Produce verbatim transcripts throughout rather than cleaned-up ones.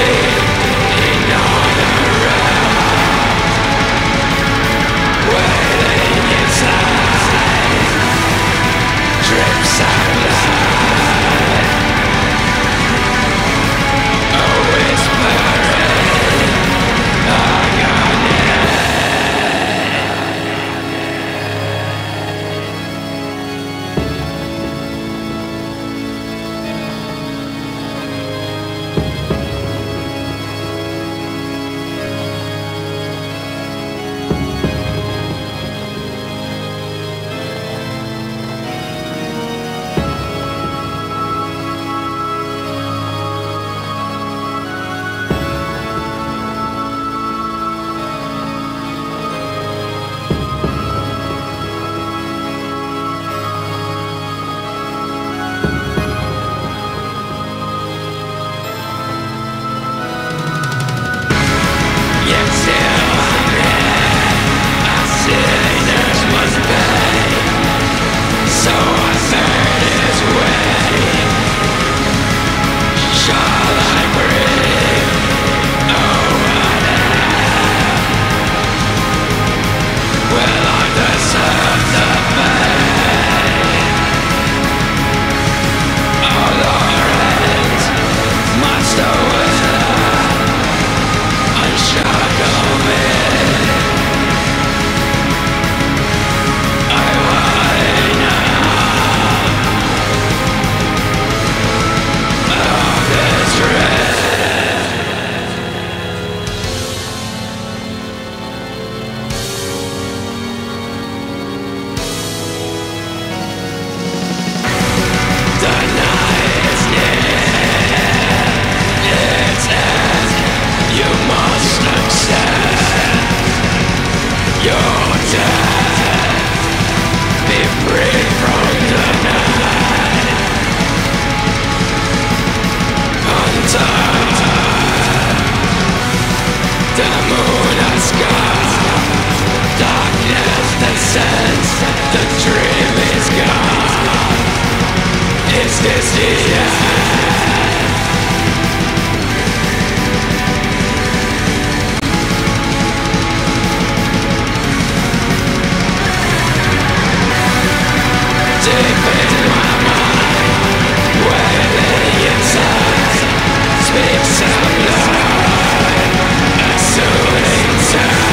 Yeah. to the moon and sky. Darkness that sends, the dream is gone. Is this the end? Deep in my mind, wailing inside, speaks of light, a soothing sound.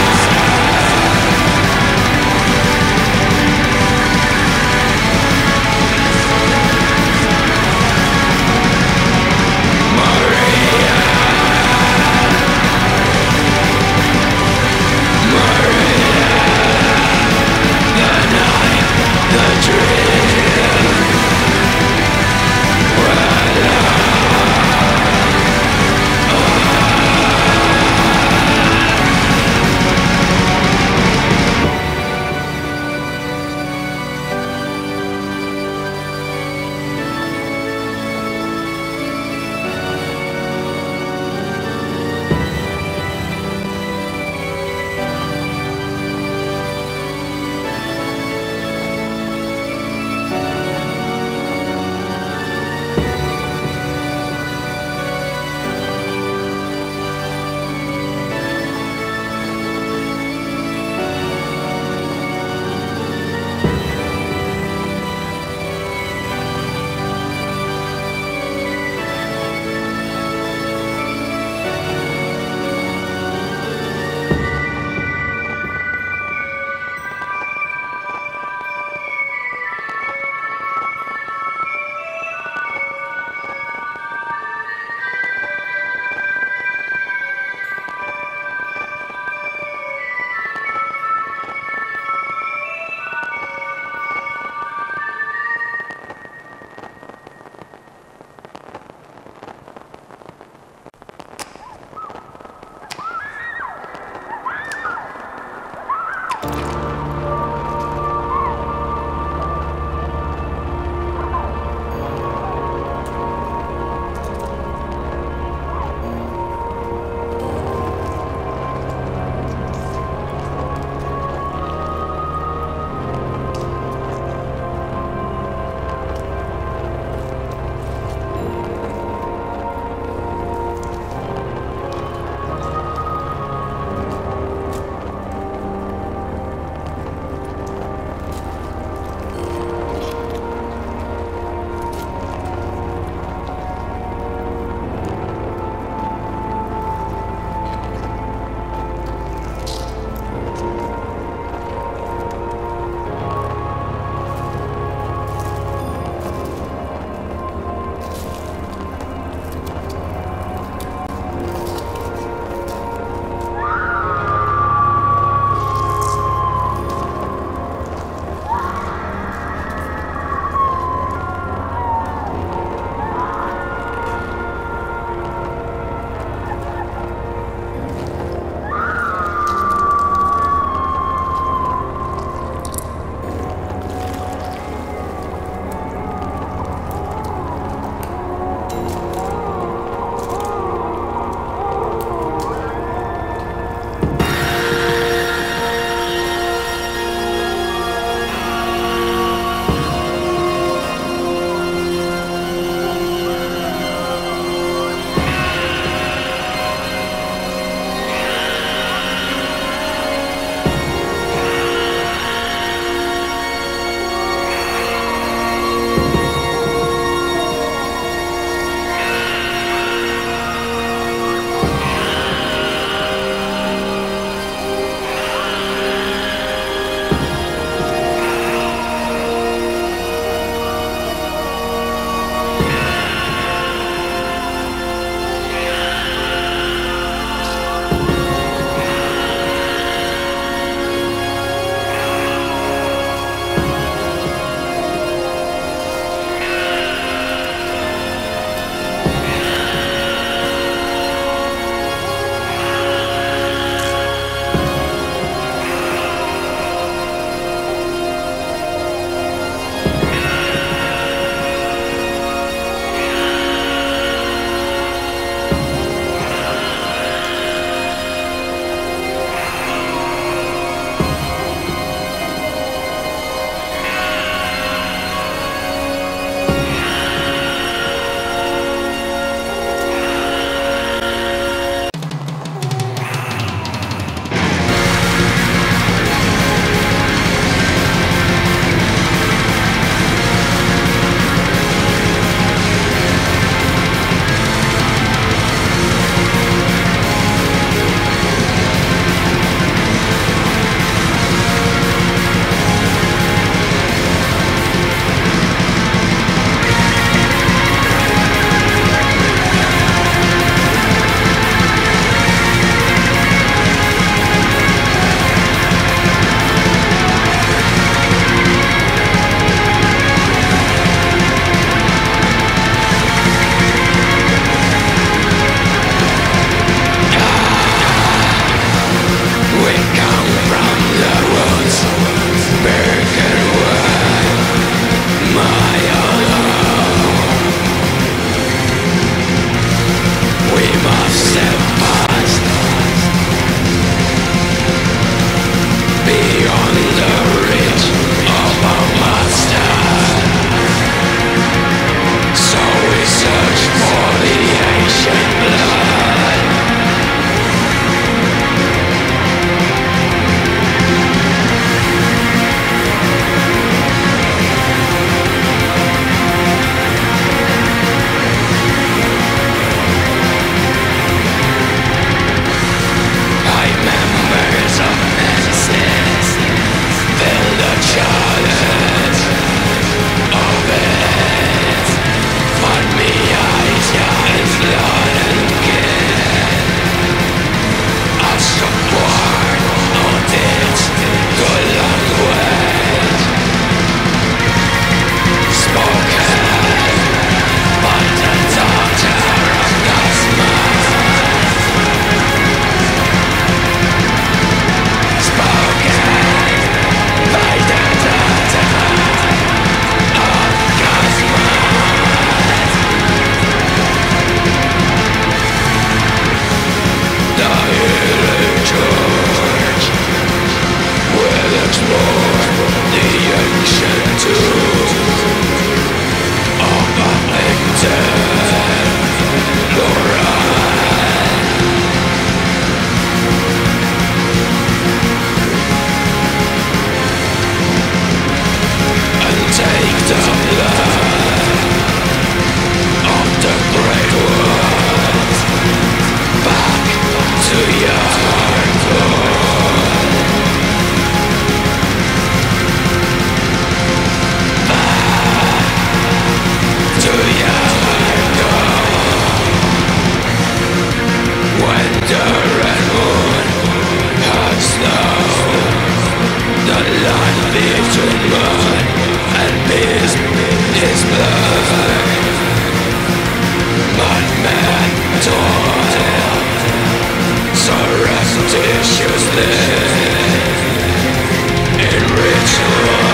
ritual.